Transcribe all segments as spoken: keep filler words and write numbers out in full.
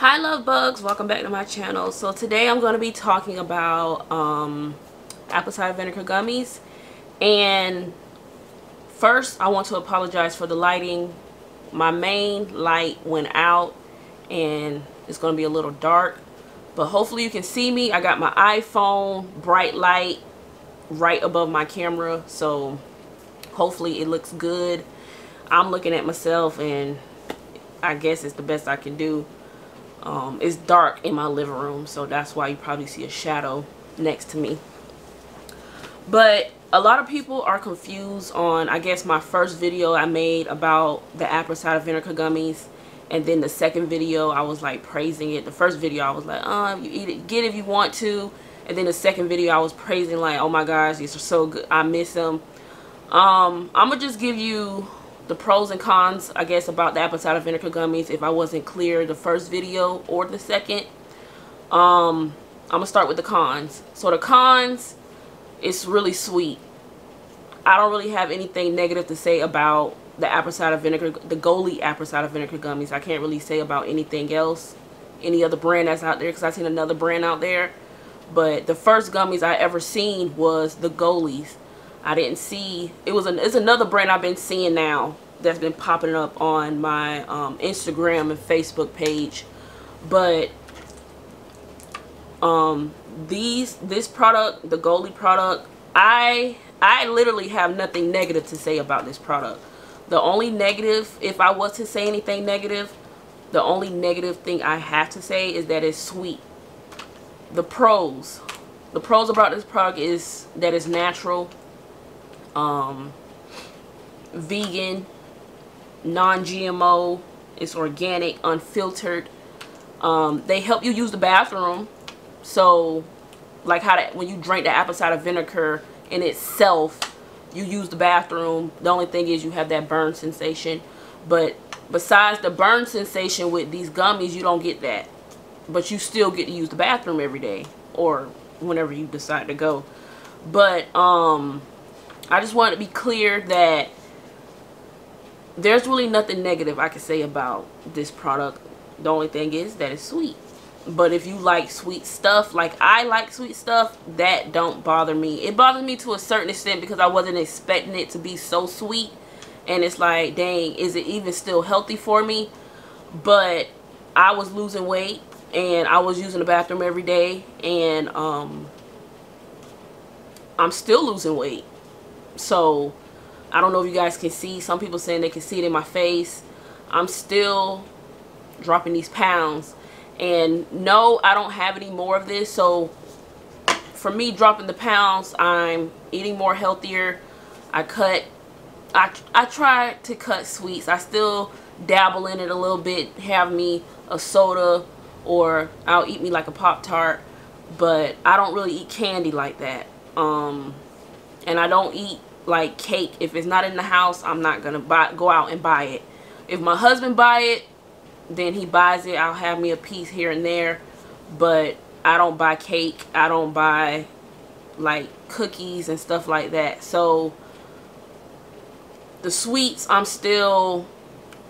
Hi love bugs, welcome back to my channel. So today I'm going to be talking about um apple cider vinegar gummies. And first I want to apologize for the lighting. My main light went out and it's going to be a little dark, but hopefully you can see me. I got my iPhone bright light right above my camera, so hopefully it looks good. I'm looking at myself and I guess it's the best I can do. Um, it's dark in my living room, so that's why you probably see a shadow next to me. But a lot of people are confused on, I guess, my first video I made about the apple cider vinegar gummies, and then the second video I was like praising it. The first video I was like, um, you eat it, get it if you want to, and then the second video I was praising like, oh my gosh, these are so good, I miss them. Um, I'm gonna just give you the pros and cons, I guess, about the apple cider vinegar gummies if I wasn't clear the first video or the second. um I'm gonna start with the cons. So the cons, it's really sweet. I don't really have anything negative to say about the apple cider vinegar, the Goli apple cider vinegar gummies. I can't really say about anything else, any other brand that's out there, because I've seen another brand out there. But the first gummies I ever seen was the Goli's. I didn't see it was an it's another brand I've been seeing now that's been popping up on my um, Instagram and Facebook page. But um, these this product, the Goli product, I I literally have nothing negative to say about this product. The only negative, if I was to say anything negative, the only negative thing I have to say is that it's sweet. The pros, the pros about this product is that it's natural, um vegan, non-G M O, it's organic, unfiltered. Um they help you use the bathroom, so like how that when you drink the apple cider vinegar in itself, you use the bathroom. The only thing is you have that burn sensation, but besides the burn sensation with these gummies, you don't get that, but you still get to use the bathroom every day or whenever you decide to go. But um I just want to be clear that there's really nothing negative I can say about this product. The only thing is that it's sweet. But if you like sweet stuff, like I like sweet stuff, that don't bother me. It bothers me to a certain extent because I wasn't expecting it to be so sweet. And it's like, dang, is it even still healthy for me? But I was losing weight and I was using the bathroom every day. And um, I'm still losing weight. So I don't know if you guys can see, some people saying they can see it in my face. I'm still dropping these pounds, and no, I don't have any more of this. So for me dropping the pounds, I'm eating more healthier. I cut, I, I try to cut sweets. I still dabble in it a little bit, have me a soda, or I'll eat me like a Pop-Tart, but I don't really eat candy like that. Um, and I don't eat like cake. If it's not in the house, I'm not gonna buy go out and buy it. If my husband buy it, then he buys it. I'll have me a piece here and there, but I don't buy cake. I don't buy like cookies and stuff like that. So the sweets, I'm still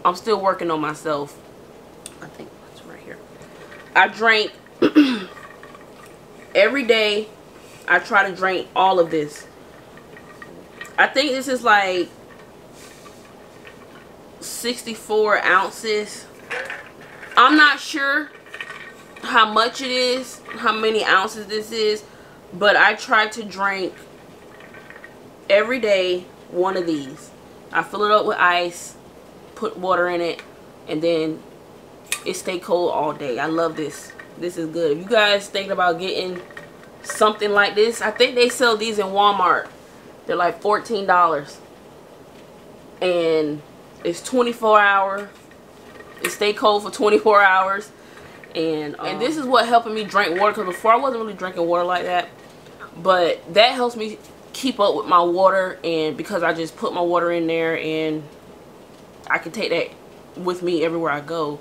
I'm still working on myself. I think that's right here. I drink every day. I try to drink all of this. I think this is like sixty-four ounces. I'm not sure how much it is, how many ounces this is, but I try to drink every day one of these. I fill it up with ice, put water in it, and then it stays cold all day. I love this. This is good. If you guys think about getting something like this, I think they sell these in Walmart. They're like fourteen dollars, and it's twenty-four hour. It stay cold for twenty-four hours, and um, and this is what helping me drink water, because before I wasn't really drinking water like that, but that helps me keep up with my water, and because I just put my water in there and I can take that with me everywhere I go.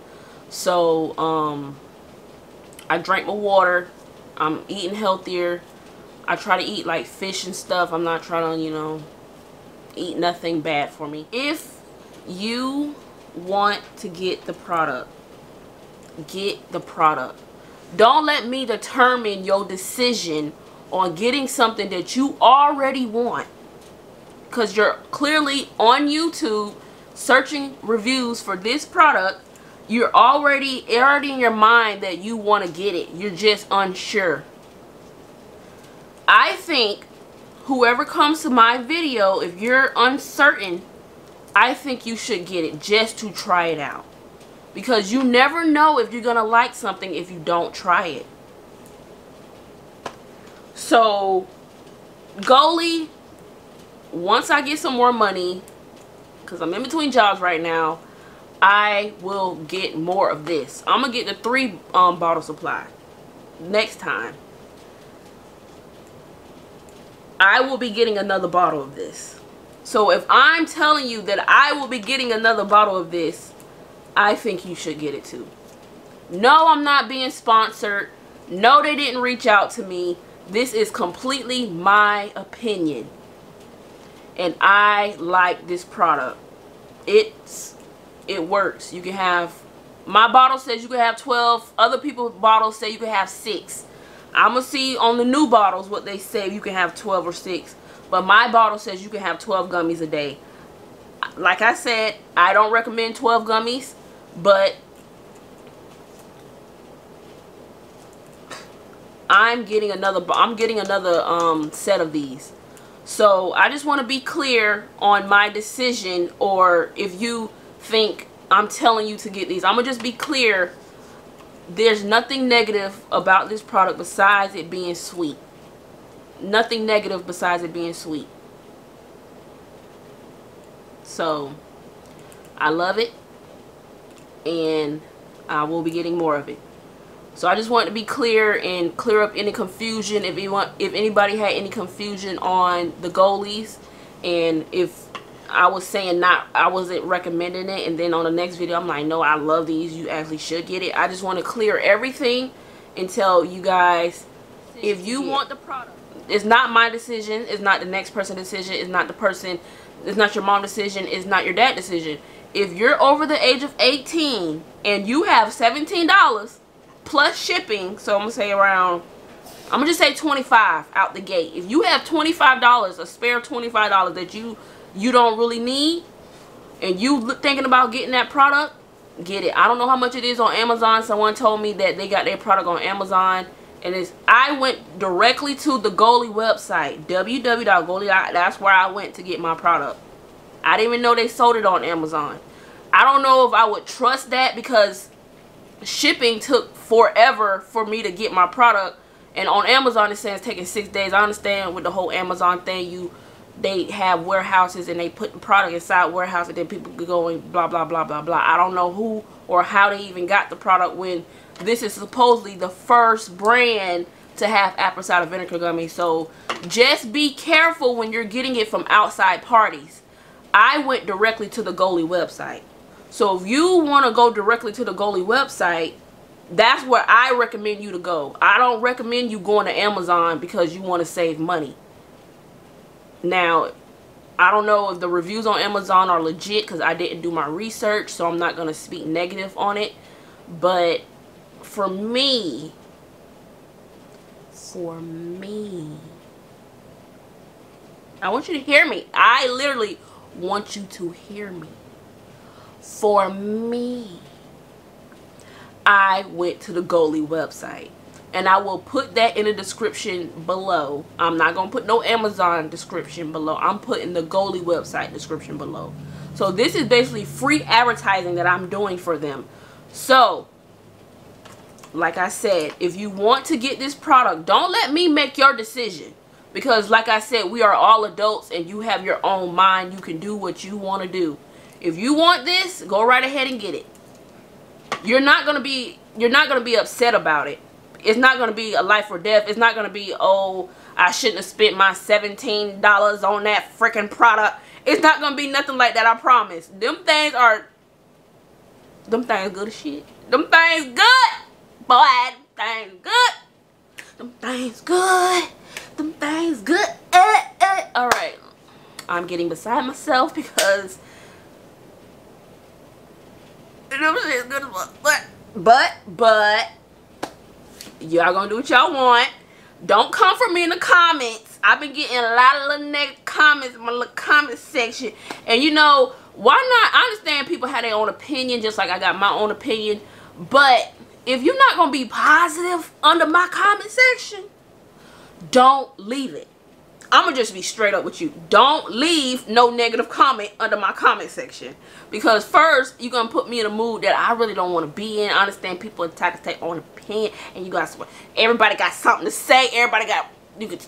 So um, I drink my water. I'm eating healthier. I try to eat like fish and stuff. I'm not trying to, you know, eat nothing bad for me. If you want to get the product, get the product. Don't let me determine your decision on getting something that you already want, because you're clearly on YouTube searching reviews for this product. You're already already in your mind that you want to get it. You're just unsure. I think whoever comes to my video, if you're uncertain, I think you should get it just to try it out, because you never know if you're gonna like something if you don't try it. So Goli, once I get some more money, because I'm in between jobs right now, I will get more of this. I'm gonna get the three um, bottle supply next time. I will be getting another bottle of this. So if I'm telling you that I will be getting another bottle of this, I think you should get it too. No, I'm not being sponsored. No, they didn't reach out to me. This is completely my opinion. And I like this product. It's It works. You can have, my bottle says you can have twelve. Other people's bottles say you can have six. I'm going to see on the new bottles what they say you can have twelve or six. But my bottle says you can have twelve gummies a day. Like I said, I don't recommend twelve gummies. But I'm getting another, I'm getting another um, set of these. So I just want to be clear on my decision, or if you think I'm telling you to get these, I'm gonna just be clear. There's nothing negative about this product besides it being sweet. Nothing negative besides it being sweet. So I love it, and I will be getting more of it. So I just want to be clear and clear up any confusion, if you want, if anybody had any confusion on the Golis, and if I was saying not, I wasn't recommending it, and then on the next video I'm like, no, I love these, you actually should get it. I just want to clear everything and tell you guys, if you want the product, it's not my decision, it's not the next person's decision, it's not the person, it's not your mom's decision, it's not your dad's decision. If you're over the age of eighteen and you have seventeen dollars plus shipping, so I'm gonna say around, I'm gonna just say twenty-five out the gate. If you have twenty-five dollars, a spare twenty-five dollars that you you don't really need, and you thinking about getting that product, get it. I don't know how much it is on Amazon. Someone told me that they got their product on Amazon, and it's, I went directly to the Goli website, w w w dot goli dot com. That's where I went to get my product. I didn't even know they sold it on Amazon. I don't know if I would trust that, because shipping took forever for me to get my product, and on Amazon it says it's taking six days. I understand with the whole Amazon thing, you they have warehouses and they put the product inside warehouse, and then people go and blah blah blah blah blah. I don't know who or how they even got the product, when this is supposedly the first brand to have apple cider vinegar gummies. So just be careful when you're getting it from outside parties. I went directly to the Goli website. So if you want to go directly to the Goli website, that's where I recommend you to go. I don't recommend you going to Amazon because you want to save money. Now, I don't know if the reviews on Amazon are legit, because I didn't do my research, so I'm not going to speak negative on it. But for me, for me, I want you to hear me. I literally want you to hear me. For me, I went to the Goli website. And I will put that in the description below. I'm not going to put no Amazon description below. I'm putting the Goli website description below. So this is basically free advertising that I'm doing for them. So, like I said, if you want to get this product, don't let me make your decision. Because, like I said, we are all adults and you have your own mind. You can do what you want to do. If you want this, go right ahead and get it. You're not going to be, you're not going to be upset about it. It's not going to be a life or death. It's not going to be, oh, I shouldn't have spent my seventeen dollars on that freaking product. It's not going to be nothing like that, I promise. Them things are, them things good as shit. Them things good. Boy, them things good. Them things good. Them things good. Eh, eh. All right. I'm getting beside myself because, you know, it's good as fuck. But But, but, y'all gonna do what y'all want. Don't come for me in the comments. I've been getting a lot of little negative comments in my little comment section. And you know, why not? I understand people have their own opinion, just like I got my own opinion. But if you're not gonna be positive under my comment section, don't leave it. I'm gonna just be straight up with you. Don't leave no negative comment under my comment section, because first you're gonna put me in a mood that I really don't want to be in. I understand people are entitled to take on a pen, and you guys, everybody got something to say. Everybody got you could.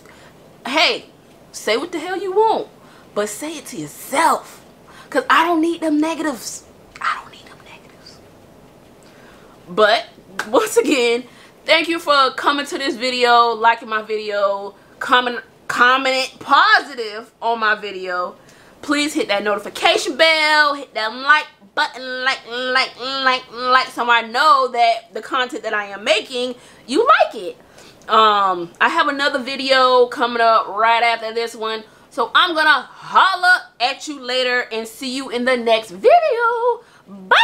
Hey, say what the hell you want, but say it to yourself, because I don't need them negatives. I don't need them negatives. But once again, thank you for coming to this video, liking my video, comment. Comment positive on my video. Please hit that notification bell, hit that like button, like like like like so I know that the content that I am making, you like it. um I have another video coming up right after this one, so I'm gonna holla at you later and see you in the next video. Bye.